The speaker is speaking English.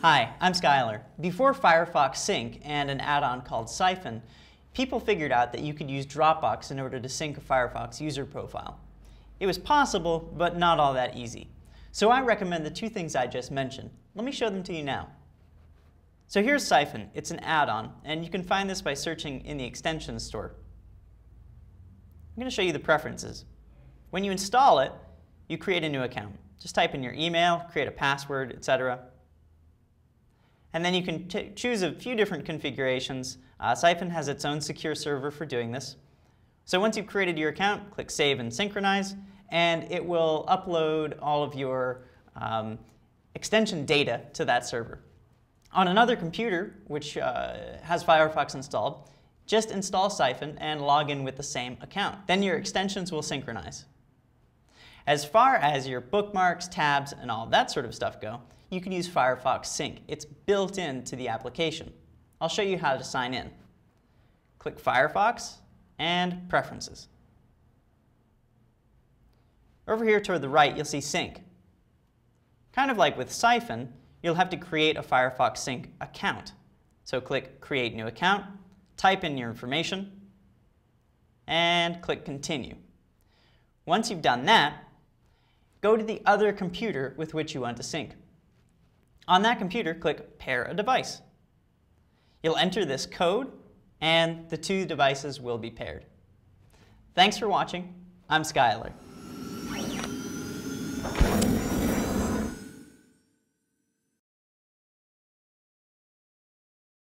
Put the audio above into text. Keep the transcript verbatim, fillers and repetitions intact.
Hi, I'm Skylar. Before Firefox Sync and an add-on called Siphon, people figured out that you could use Dropbox in order to sync a Firefox user profile. It was possible, but not all that easy. So I recommend the two things I just mentioned. Let me show them to you now. So here's Siphon. It's an add-on, and you can find this by searching in the extensions store. I'm going to show you the preferences. When you install it, you create a new account. Just type in your email, create a password, et cetera. And then you can choose a few different configurations. Uh, Siphon has its own secure server for doing this. So once you've created your account, click Save and Synchronize, and it will upload all of your um, extension data to that server. On another computer, which uh, has Firefox installed, just install Siphon and log in with the same account. Then your extensions will synchronize. As far as your bookmarks, tabs, and all that sort of stuff go, you can use Firefox Sync. It's built into the application. I'll show you how to sign in. Click Firefox and Preferences. Over here toward the right, you'll see Sync. Kind of like with Siphon, you'll have to create a Firefox Sync account. So click Create New Account, type in your information, and click Continue. Once you've done that, go to the other computer with which you want to sync. On that computer, click Pair a Device. You'll enter this code, and the two devices will be paired. Thanks for watching. I'm Skylar.